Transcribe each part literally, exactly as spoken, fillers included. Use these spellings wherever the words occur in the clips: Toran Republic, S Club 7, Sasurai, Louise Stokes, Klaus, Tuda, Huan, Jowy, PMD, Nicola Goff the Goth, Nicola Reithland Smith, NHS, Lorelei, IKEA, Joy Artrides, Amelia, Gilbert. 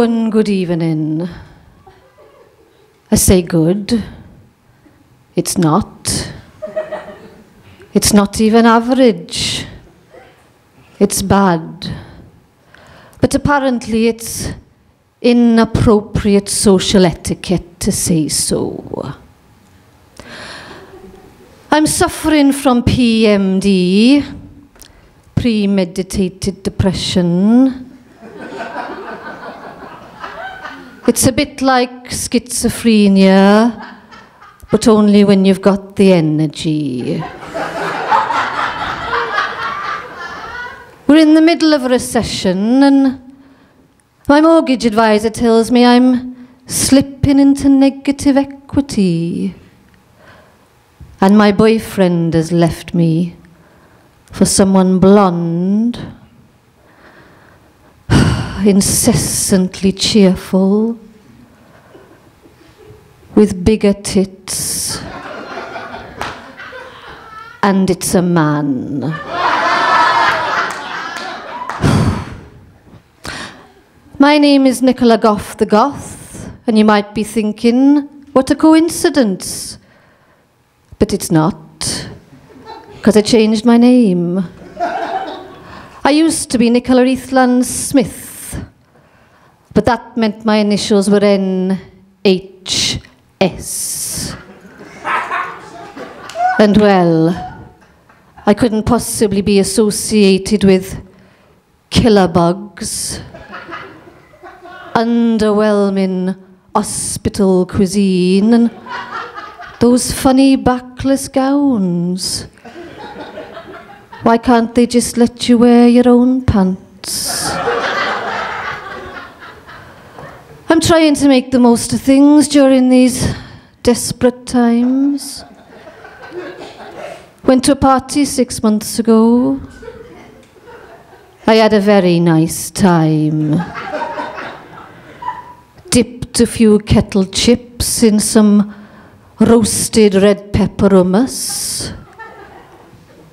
Hello and good evening. I say good. It's not. It's not even average. It's bad. But apparently it's inappropriate social etiquette to say so. I'm suffering from P M D, premeditated depression. It's a bit like schizophrenia, but only when you've got the energy. We're in the middle of a recession, and my mortgage advisor tells me I'm slipping into negative equity. And my boyfriend has left me for someone blonde, incessantly cheerful, with bigger tits, and it's a man. My name is Nicola Goff the Goth, and you might be thinking, what a coincidence. But it's not, because I changed my name. I used to be Nicola Reithland Smith, but that meant my initials were N H S. And well, I couldn't possibly be associated with killer bugs, underwhelming hospital cuisine, and those funny backless gowns. Why can't they just let you wear your own pants? I'm trying to make the most of things during these desperate times. Went to a party six months ago. I had a very nice time. Dipped a few kettle chips in some roasted red pepper hummus.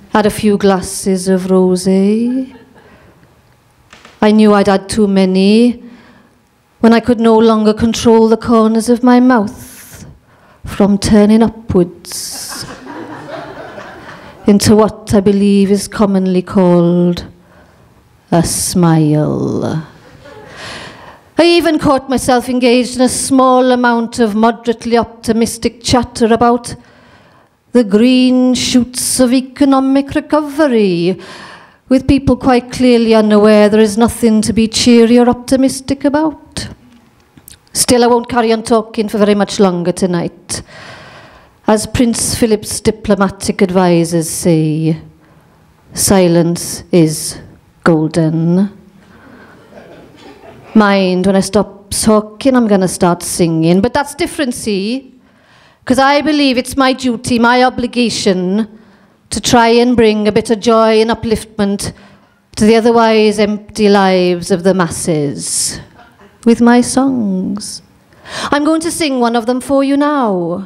Had a few glasses of rosé. I knew I'd had too many when I could no longer control the corners of my mouth from turning upwards into what I believe is commonly called a smile. I even caught myself engaged in a small amount of moderately optimistic chatter about the green shoots of economic recovery, with people quite clearly unaware there is nothing to be cheery or optimistic about. Still, I won't carry on talking for very much longer tonight. As Prince Philip's diplomatic advisers say, silence is golden. Mind, when I stop talking, I'm going to start singing. But that's different, see? Because I believe it's my duty, my obligation, to try and bring a bit of joy and upliftment to the otherwise empty lives of the masses with my songs. I'm going to sing one of them for you now,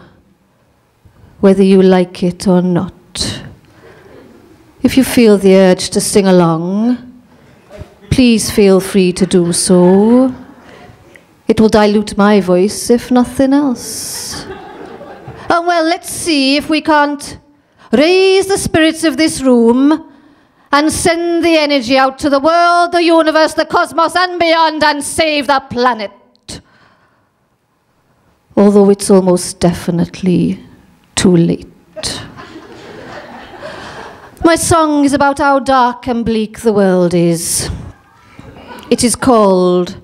whether you like it or not. If you feel the urge to sing along, please feel free to do so. It will dilute my voice, if nothing else. And well, let's see if we can't raise the spirits of this room and send the energy out to the world, the universe, the cosmos and beyond, and save the planet. Although it's almost definitely too late. My song is about how dark and bleak the world is. It is called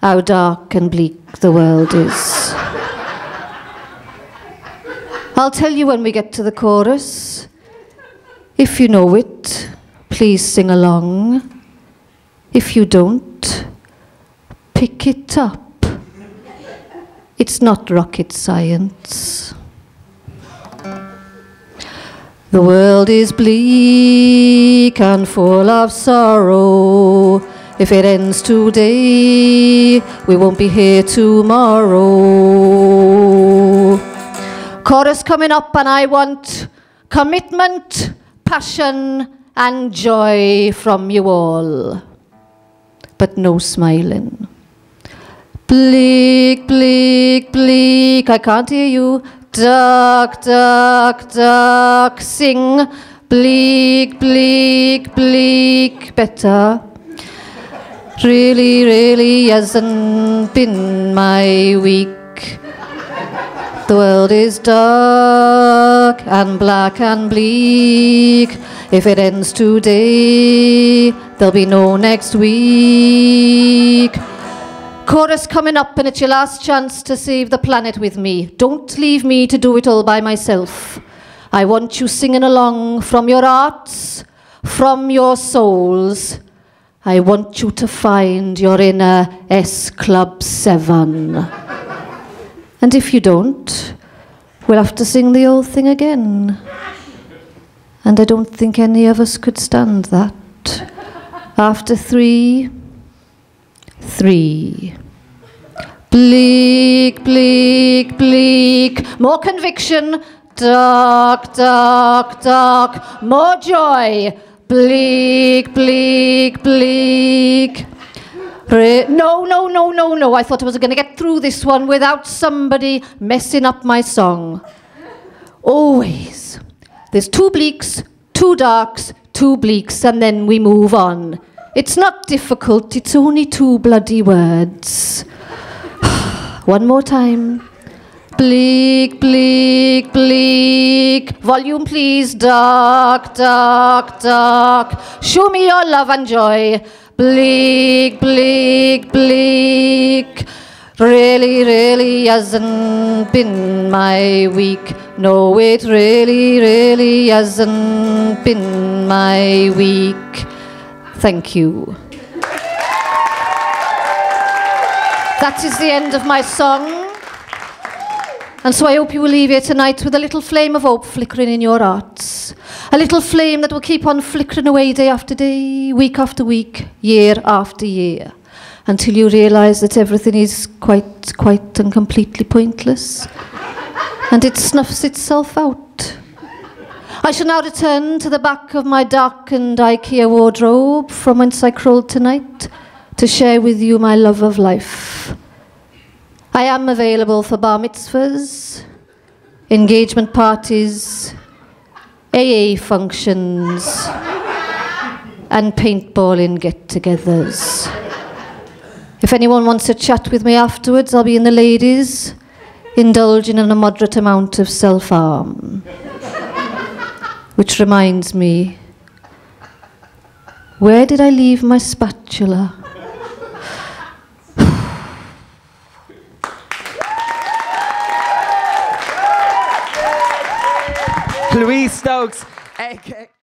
How Dark and Bleak the World Is. I'll tell you when we get to the chorus. If you know it, please sing along. If you don't, pick it up. It's not rocket science. The world is bleak and full of sorrow. If it ends today, we won't be here tomorrow. Chorus coming up, and I want commitment, passion and joy from you all, but no smiling. Bleak, bleak, bleak, I can't hear you. Duck, duck, duck, sing. Bleak, bleak, bleak, better. Really, really hasn't been my week. The world is dark and black and bleak. If it ends today, there'll be no next week. Chorus coming up, and it's your last chance to save the planet with me. Don't leave me to do it all by myself. I want you singing along from your hearts, from your souls. I want you to find your inner S Club seven. And if you don't, we'll have to sing the old thing again. And I don't think any of us could stand that. After three... Three. Bleak, bleak, bleak. More conviction. Dark, dark, dark. More joy. Bleak, bleak, bleak. Re no, no, no, no, no. I thought I was going to get through this one without somebody messing up my song. Always. There's two bleaks, two darks, two bleaks, and then we move on. It's not difficult, it's only two bloody words. One more time. Bleak, bleak, bleak. Volume please. Dark, dark, dark. Show me your love and joy. Bleak, bleak, bleak. Really, really hasn't been my week. No, it really, really hasn't been my week. Thank you. That is the end of my song. And so I hope you will leave here tonight with a little flame of hope flickering in your hearts. A little flame that will keep on flickering away day after day, week after week, year after year, until you realise that everything is quite, quite and completely pointless. And it snuffs itself out. I shall now return to the back of my darkened IKEA wardrobe from whence I crawled tonight to share with you my love of life. I am available for bar mitzvahs, engagement parties, A A functions and paintballing get-togethers. If anyone wants to chat with me afterwards, I'll be in the ladies, indulging in a moderate amount of self-harm. Which reminds me, where did I leave my spatula? Louise Stokes, A K A